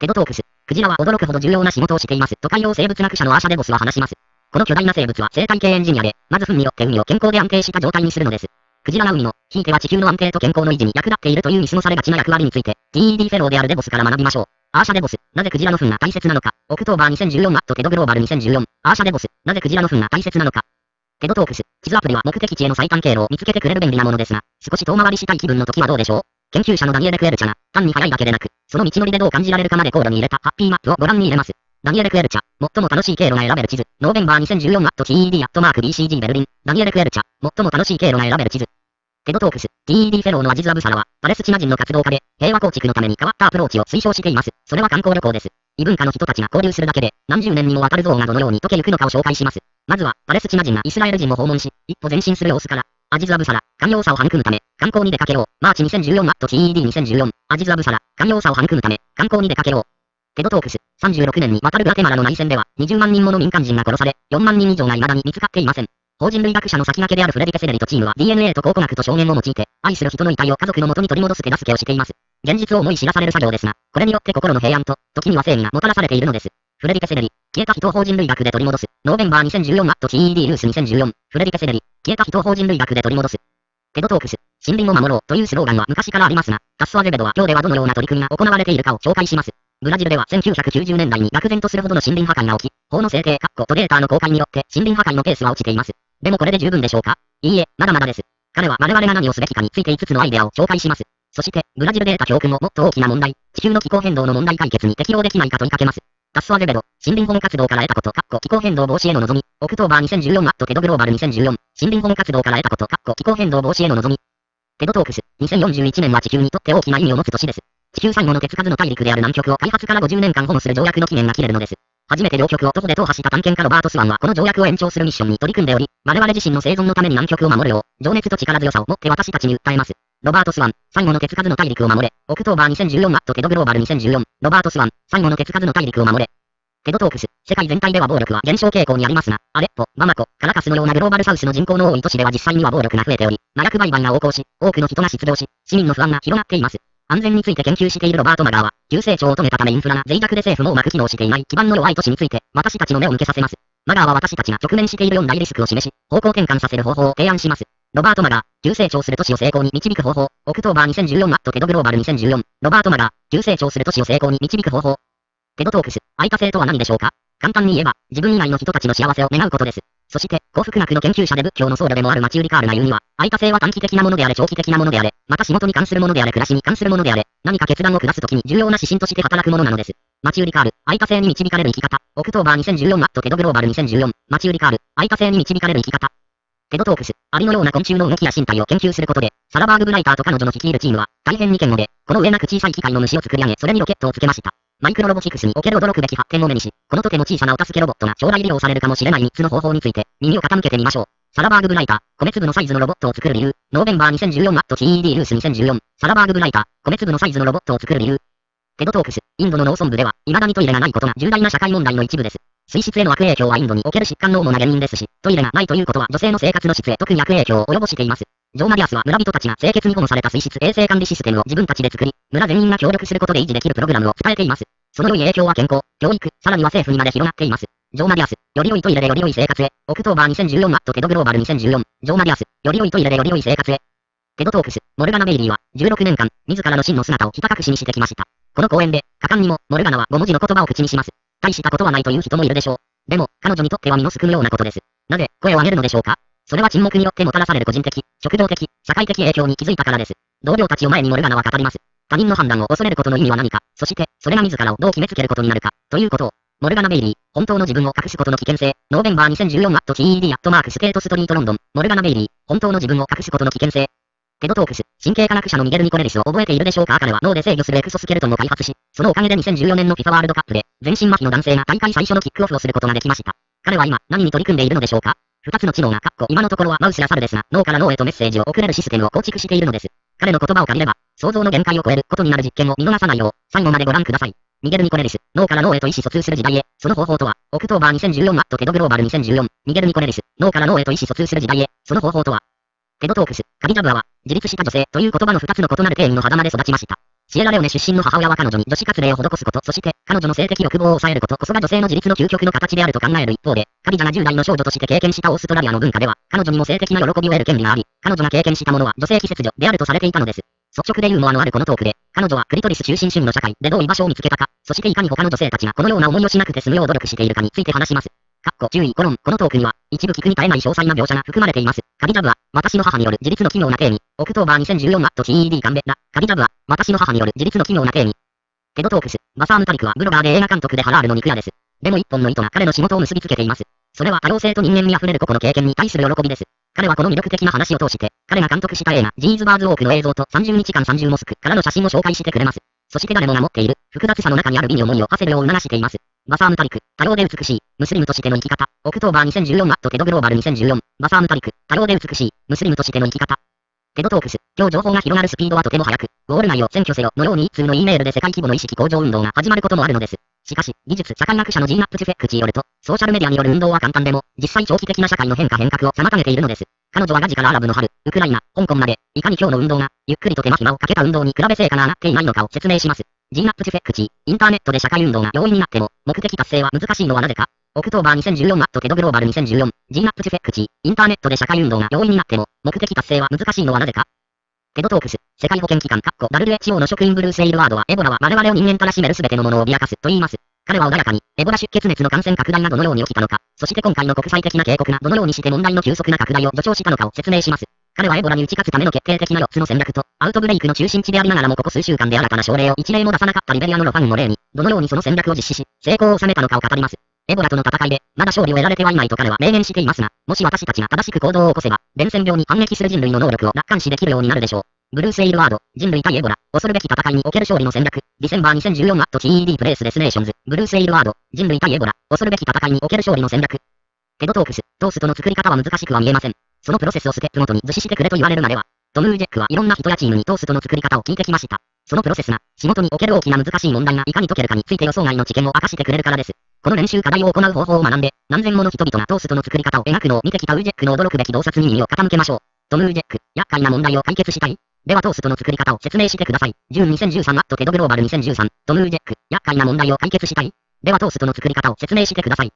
テドトークス。クジラは驚くほど重要な仕事をしています。と海洋生物学者のアーシャ・デボスは話します。この巨大な生物は生態系エンジニアで、まず糞によって海を健康で安定した状態にするのです。クジラは海の、ひいては地球の安定と健康の維持に役立っているという見過ごされがちな役割について、TED フェローであるデボスから学びましょう。アーシャ・デボス、なぜクジラの糞が大切なのか。オクトーバー2014とテドグローバル2014、アーシャ・デボス、なぜクジラの糞が大切なのか。テドトークス、地図アプリは目的地への最短経路を見つけてくれる便利なものですが、少し遠回りしたい気分の時はどうでしょう。研究者のダニエル・クエルチャが、単に速いだけでなく、その道のりでどう感じられるかまで考慮に入れたハッピーマップをご覧に入れます。ダニエル・クエルチャ、最も楽しい経路が選べる地図、ノーベンバー2014マット TED@BCG ベルリン、ダニエル・クエルチャ、最も楽しい経路が選べる地図。テドトークス、TED フェローのアジズ・アブサラは、パレスチナ人の活動家で、平和構築のために変わったアプローチを推奨しています。それは観光旅行です。異文化の人たちが交流するだけで、何十年にもわたる憎悪がどのように解けゆくのかを紹介します。まずは、パレスチナ人がイスラエル人を訪問し、一歩前進する様子から、アジズ・アブサラ、寛容さを育むため、観光に出かけよう。マーチ2014と TED2014、アジズ・アブサラ、寛容さを育むため、観光に出かけよう。テドトークス、36年にわたるグアテマラの内戦では、20万人もの民間人が殺され、4万人以上が未だに見つかっていません。法人類学者の先駆けであるフレディ・ペセレリとチームは DNA と考古学と証言を用いて、愛する人の遺体を家族の元に取り戻す手助けをしています。現実を思い知らされる作業ですが、これによって心の平安と、時には正義がもたらされているのです。フレディ・ペセレリ、消えた人を法人類学で取り戻す、ノーベンバー2014と TED ニュース2014、フレディ・ペセレリ、消えた人を法人類学で取り戻す。テドトークス、森林を守ろうというスローガンは昔からありますが、タッソ・アゼベドは今日ではどのような取り組みが行われているかを紹介します。ブラジルでは1990年代に愕然とするほどの森林破壊が起き、法の制定とデータの公開によって森林破壊のペースは落ちています。でもこれで十分でしょうか？いいえ、まだまだです。彼は我々が何をすべきかについて5つのアイデアを紹介します。そして、ブラジルで得た教訓をもっと大きな問題、地球の気候変動の問題解決に適用できないか問いかけます。タッソ・アゼベド、森林保護活動から得たこと、気候変動防止への望み、オクトーバー2014とテドグローバル2014、森林保護活動から得たこと、気候変動防止への望み。テドトークス、2041年は地球にとって大きな意味を持つ年です。地球最後の手つかずの大陸である南極を開発から50年間保護する条約の期限が切れるのです。初めて両極を徒歩で踏破した探検家ロバート・スワンはこの条約を延長するミッションに取り組んでおり、我々自身の生存のために南極を守るよう、情熱と力強さを持って私たちに訴えます。ロバート・スワン、最後の手つかずの大陸を守れ、オクトーバー2014とテドグローバル2014、ロバート・スワン、最後の手つかずの大陸を守れ。テドトークス、世界全体では暴力は減少傾向にありますが、アレッポ、バマコ、カラカスのようなグローバルサウスの人口の多い都市では実際には暴力が増えており、麻薬売買が横行し、多くの人が失業し、市民の不安が広がっています。安全について研究しているロバート・マガーは、急成長を止めたためインフラが脆弱で政府もうまく機能していない基盤の弱い都市について、私たちの目を向けさせます。マガーは私たちが直面している4大リスクを示し、方向転換させる方法を提案します。ロバート・マガー、急成長する都市を成功に導く方法、オクトーバー2014とテドグローバル2014、ロバート・マガー、急成長する都市を成功に導く方法。テドトークス、相他性とは何でしょうか？簡単に言えば、自分以外の人たちの幸せを願うことです。そして、幸福学の研究者で仏教の僧侶でもあるマチューリ・カールが言うには、相他性は短期的なものであれ長期的なものであれ、また仕事に関するものであれ暮らしに関するものであれ、何か決断を下すときに重要な指針として働くものなのです。マチューリ・カール、相他性に導かれる生き方、オクトーバー2014とテドグローバル2014、マチューリ・カール、相他性に導かれる生き方。テドトークス、アリのような昆虫の動きや身体を研究することで、サラバーグ・ブライターと彼女の率いるチームは、大変に堅固で、この上なく小さい機械の虫を作り上げ、それにロケットをつけました。マイクロロボティクスにおける驚くべき発展を目にし、このとても小さなお助けロボットが将来利用されるかもしれない3つの方法について耳を傾けてみましょう。サラバーグ・ブライター、米粒のサイズのロボットを作る理由、ノーベンバー2014と TED ニュース2014、サラバーグ・ブライター、米粒のサイズのロボットを作る理由。テドトークス、インドの農村部では、未だにトイレがないことが重大な社会問題の一部です。水質への悪影響はインドにおける疾患の主な原因ですし、トイレがないということは女性の生活の質へ特に悪影響を及ぼしています。ジョー・マディアスは村人たちが清潔に保護された水質衛生管理システムを自分たちで作り、村全員が協力することで維持できるプログラムを伝えています。その良い影響は健康、教育、さらには政府にまで広がっています。ジョー・マディアス、より良いトイレでより良い生活へ、オクトーバー2014とテドグローバル2014、ジョー・マディアス、より良いトイレでより良い生活へ。テドトークス、モルガナ・ベイリーは、16年間、自らの真の姿をひた隠しにしてきました。この講演で、果敢にも、モルガナは5文字の言葉を口にします。大したことはないという人もいるでしょう。でも、彼女にとっては身のすくむようなことです。なぜ、声を上げるのでしょうか？それは沈黙によってもたらされる個人的、職業的、社会的影響に気づいたからです。同僚たちを前にモルガナは語ります。他人の判断を恐れることの意味は何か、そして、それが自らをどう決めつけることになるか、ということを。モルガナ・ベイリー、本当の自分を隠すことの危険性、ノーベンバー2014と TED@スケートストリートロンドン、モルガナ・ベイリー、本当の自分を隠すことの危険性。テドトークス、神経科学者のミゲル・ニコレリスを覚えているでしょうか？彼は脳で制御するエクソスケルトンを開発し、そのおかげで2014年の FIFA ワールドカップで、全身麻痺の男性が大会最初のキックオフをすることができました。彼は今、何に取り組んでいるのでしょうか？2つの知能が、今のところはマウスや猿ですが、脳から脳へとメッセージを送れるシステムを構築しているのです。彼の言葉を借りれば、想像の限界を超えることになる実験を見逃さないよう、最後までご覧ください。ミゲル・ニコレリス、脳から脳へと意思疎通する時代へ、その方法とは、オクトーバー2014とテドグローバル2014、ミゲル・ニコレリス、脳から脳へと意思疎通する時代へ、その方法とは、テドトークス、カビジャブアは、自立した女性という言葉の2つの異なる定義の狭間で育ちました。シエラレオネ出身の母親は彼女に女子活例を施すこと、そして彼女の性的欲望を抑えることこそが女性の自立の究極の形であると考える一方で、カビジャが10代の少女として経験したオーストラリアの文化では、彼女にも性的な喜びを得る権利があり、彼女が経験したものは女性器切除であるとされていたのです。率直でユーモアのあるこのトークで、彼女はクリトリス中心主義の社会でどう居場所を見つけたか、そしていかに他の女性たちがこのような思いをしなくて済むよう努力しているかについて話します。注意、このトークには、一部聞くに耐えない詳細な描写が含まれています。カビジャブは、私の母による自立の奇妙な経緯、オクトーバー2014マット GED カンベラ。カビジャブは、私の母による自立の奇妙な経緯。テドトークス、バサームタリクはブロガーで映画監督でハラールの肉屋です。でも一本の糸が彼の仕事を結びつけています。それは多様性と人間味あふれる個々の経験に対する喜びです。彼はこの魅力的な話を通して、彼が監督した映画、ジーズバーズウォークの映像と30日間30モスクからの写真を紹介してくれます。そして誰もが持っている、複雑さの中にある美に思いを馳せるよう促しています。バサームタリク、多様で美しい、ムスリムとしての生き方、オクトーバー2014マットテドグローバル2014、バサームタリク、多様で美しい、ムスリムとしての生き方。テドトークス、今日情報が広がるスピードはとても速く、ゴール内を占拠せよのように一通の E メールで世界規模の意識向上運動が始まることもあるのです。しかし、技術社会学者のジーナップチュフェックチによると、ソーシャルメディアによる運動は簡単でも、実際長期的な社会の変革を妨げているのです。彼女はガジからアラブの春、ウクライナ、香港まで、いかに今日の運動が、ゆっくりと手間暇をかけた運動に比べ成果が上がっていないのかを説明します。ジーナップチュフェックチ、インターネットで社会運動が容易になっても、目的達成は難しいのはなぜか。オクトーバー2014マットテドグローバル2014、ジーナップチュフェックチ、インターネットで社会運動が容易になっても、目的達成は難しいのはなぜか。テドトークス、世界保健機関、WHO の職員ブルース・エイルワードは、エボラは我々を人間たらしめる全てのものを脅かすと言います。彼は穏やかに、エボラ出血熱の感染拡大がどのように起きたのか、そして今回の国際的な警告がどのようにして問題の急速な拡大を助長したのかを説明します。彼はエボラに打ち勝つための決定的な4つの戦略と、アウトブレイクの中心地でありながらもここ数週間で新たな症例を1例も出さなかったリベリアのロファンを例に、どのようにその戦略を実施し、成功を収めたのかを語ります。エボラとの戦いで、まだ勝利を得られてはいないと彼は明言していますが、もし私たちが正しく行動を起こせば、伝染病に反撃する人類の能力を楽観視できるようになるでしょう。ブルース・エイルワード、人類対エボラ、恐るべき戦いにおける勝利の戦略、ディセンバー2014マット GED プレイスデスネーションズ、ブルース・エイルワード、人類対エボラ、恐るべき戦いにおける勝利の戦略。テドトークス、トーストの作り方は難しくは見えません。そのプロセスをステップごとに図示してくれと言われるまでは、トム・ウージェックはいろんな人やチームにトーストの作り方を聞いてきました。そのプロセスが、仕事における大きな難しい問題がいかに解けるかについて予想外の知見を明かしてくれるからです。この練習課題を行う方法を学んで、何千もの人々がトーストの作り方を描くのを見てきたウージェックの驚くべき洞察に耳を傾けましょう。トム・ウージェック、厄介な問題を解決したい？ではトーストの作り方を説明してください。June 2013マットテドグローバル2013、トム・ウージェック、厄介な問題を解決したい？ではトーストの作り方を説明してください。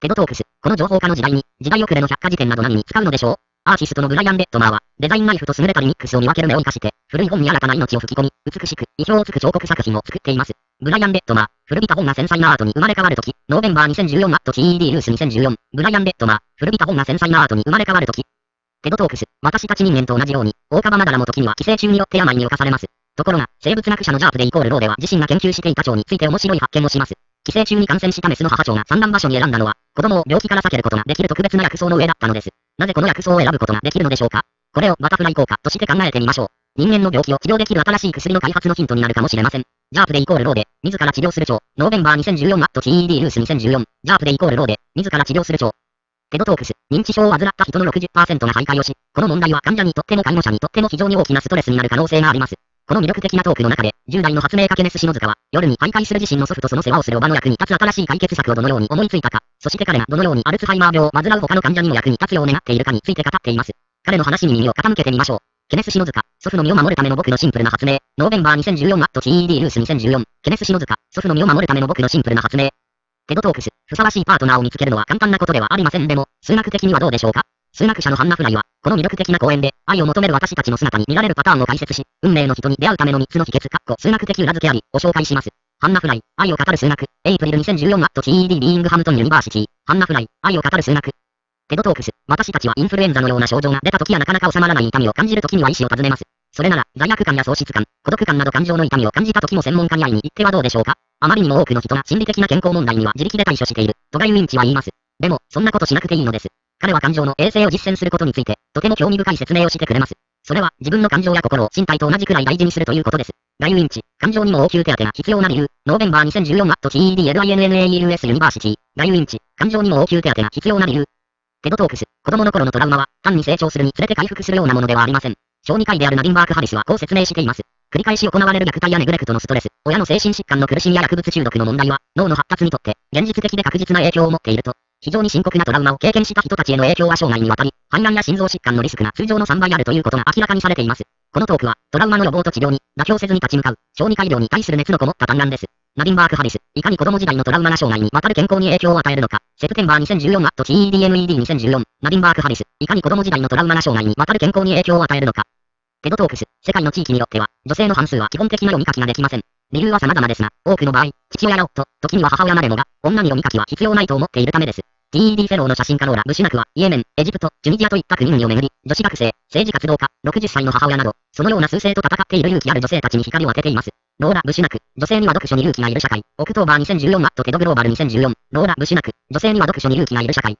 テドトークス、この情報化の時代に、時代遅れの百科事典など何に使うのでしょう？アーティストのブライアン・ベットマーは、デザインナイフと優れたリミックスを見分ける目を生かして、古い本に新たな命を吹き込み、美しく、意表をつく彫刻作品を作っています。ブライアン・ベットマー、古びた本が繊細なアートに生まれ変わるとき、ノーベンバー2014マット GED ルース2014、ブライアン・ベットマー、古びた本が繊細なアートに生まれ変わるとき、テドトークス、私たち人間と同じように、オオカバマダラも時には寄生虫によって病に侵されます。ところが、生物学者のジャープでイコールローでは自身が研究していた蝶について面白い発見をします。寄生虫に感染したメスの母蝶が産卵場所に選んだのは、子供を病気から避けることができる特別な薬草の上だったのです。なぜこの薬草を選ぶことができるのでしょうか？これをバタフライ効果として考えてみましょう。人間の病気を治療できる新しい薬の開発のヒントになるかもしれません。ジャープでイコールローで、自ら治療する蝶、ノーベンバー2014マット GED ルース2014、ジャープでイコールローで、自ら治療する蝶。テドトークス、認知症を患った人の 60% が徘徊をし、この問題は患者にとっても介護者にとっても非常に大きなストレスになる可能性があります。この魅力的なトークの中で、10代の発明家ケネス・シノズカは、夜に徘徊する自身の祖父とその世話をするおばの役に立つ新しい解決策をどのように思いついたか、そして彼がどのようにアルツハイマー病を患う他の患者にも役に立つよう願っているかについて語っています。彼の話に耳を傾けてみましょう。ケネス・シノズカ、祖父の身を守るための僕のシンプルな発明、ノーベンバー2014マット GED ルース2014、ケネス・シノズカ、祖父の身を守るための僕のシンプルな発明。テドトークス、ふさわしいパートナーを見つけるのは簡単なことではありません。でも、数学的にはどうでしょうか？数学者のハンナ・フライは、この魅力的な講演で、愛を求める私たちの姿に見られるパターンを解説し、運命の人に出会うための3つの秘訣、数学的裏付けあり、を紹介します。ハンナ・フライ、愛を語る数学、エイプリル2014マット GED ビーイングハムトンユニバーシティ、ハンナ・フライ、愛を語る数学。テドトークス、私たちはインフルエンザのような症状が出た時やなかなか収まらない痛みを感じる時には医師を訪ねます。それなら、罪悪感や喪失感、孤独感など感情の痛みを感じた時も専門家に会いに行ってはどうでしょうか？あまりにも多くの人が心理的な健康問題には自力で対処している、とガイ・ウィンチは言います。でも、そんなことしなくていいのです。彼は感情の衛生を実践することについて、とても興味深い説明をしてくれます。それは、自分の感情や心を身体と同じくらい大事にするということです。ガイ・ウィンチ、感情にも応急手当が必要な理由、ノーベンバー2014マット GEDLINNAEUS ユニバーシティ、ガイ・ウィンチ、感情にも応急手当が必要な理由。テドトークス、子供の頃のトラウマは、単に成長するにつれて回復するようなものではありません。小児科医であるナディンバーク・ハリスはこう説明しています。繰り返し行われる虐待やネグレクトのストレス、親の精神疾患の苦しみや薬物中毒の問題は、脳の発達にとって、現実的で確実な影響を持っていると。非常に深刻なトラウマを経験した人たちへの影響は生涯にわたり、肺がんや心臓疾患のリスクが通常の3倍あるということが明らかにされています。このトークは、トラウマの予防と治療に、妥協せずに立ち向かう、小児科医療に対する熱のこもった嘆願です。ナディンバーク・ハリス、いかに子供時代のトラウマな障害にわたる健康に影響を与えるのか。セプテンバー2014アット TEDNED2014、ナディンバーク・ハリス、いかに子供時代のトラウマな障害にわたる健康に影響を与えるのか。テドトークス、世界の地域によっては、女性の半数は基本的な読み書きができません。理由は様々ですが、多くの場合、父親や夫、時には母親までもが、女に読み書きは必要ないと思っているためです。TED フェローの写真家ローラ・ブシュナクは、イエメン、エジプト、チュニジアといった国々をめぐり、女子学生、政治活動家、60歳の母親など、そのような数勢と戦っている勇気ある女性たちに光を当てています。ローラ・ブシュナク、女性には読書に勇気がいる社会。オクトーバー2014マットテドグローバル2014、ローラ・ブシュナク、女性には読書に勇気がいる社会。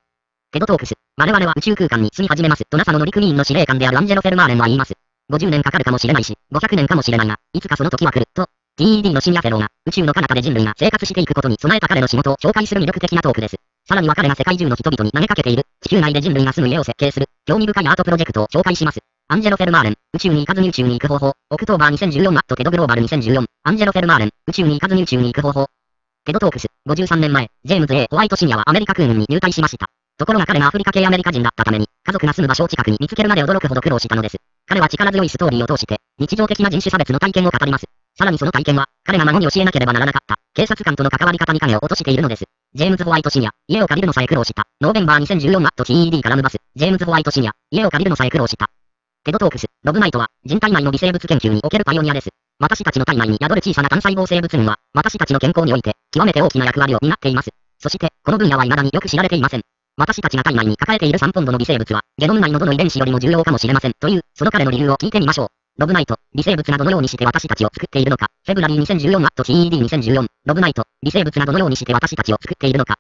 テドトークス、我々は宇宙空間に住み始めます。と NASA の乗組員の司令官であるアンジェロ・フェルマーレンは言います。50年かかるかもしれないし、500年かもしれないが、いつかその時は来る、と。TED のシニアフェローが、宇宙の彼方で人類が生活していくことに備えた彼の仕事を紹介する魅力的なトークです。さらには彼が世界中の人々に投げかけている、地球内で人類が住む家を設計する、興味深いアートプロジェクトを紹介します。アンジェロ・フェルマーレン、宇宙に行かずに宇宙に行く方法、オクトーバー2014マットテドグローバル2014、アンジェロ・フェルマーレン、宇宙に行かずに宇宙に行く方法。テドトークス、53年前、ジェームズ A ホワイトシニアはアメリカ空軍に入隊しました。ところが彼がアフリカ系アメリカ人だったために、家族が住む場所を近くに見つけるまで驚くほど苦労したのです。彼は力強いストーリーを通して、日常的な人種差別の体験を語ります。さらにその体験は、彼が孫に教えなければならなかった、警察官との関わり方に影を落としているのです。ジェームズ・ホワイトシニア、家を借りるのさえ苦労した。ノーベンバー2014マット TED カラムバス、ジェームズ・ホワイトシニア、家を借りるのさえ苦労した。テドトークス、ロブ・ナイトは、人体内の微生物研究におけるパイオニアです。私たちの体内に宿る小さな単細胞生物群は、私たちの健康において、極めて大きな役割を担っています。そして、この分野は未だによく知られていません。私たちが体内に抱えている3ポンドの微生物は、ゲノム内のどの遺伝子よりも重要かもしれません。という、その彼の理由を聞いてみましょう。ロブナイト、微生物がどのようにして私たちを作っているのか。フェブラリー2014アット TED2014、ロブナイト、微生物がどのようにして私たちを作っているのか。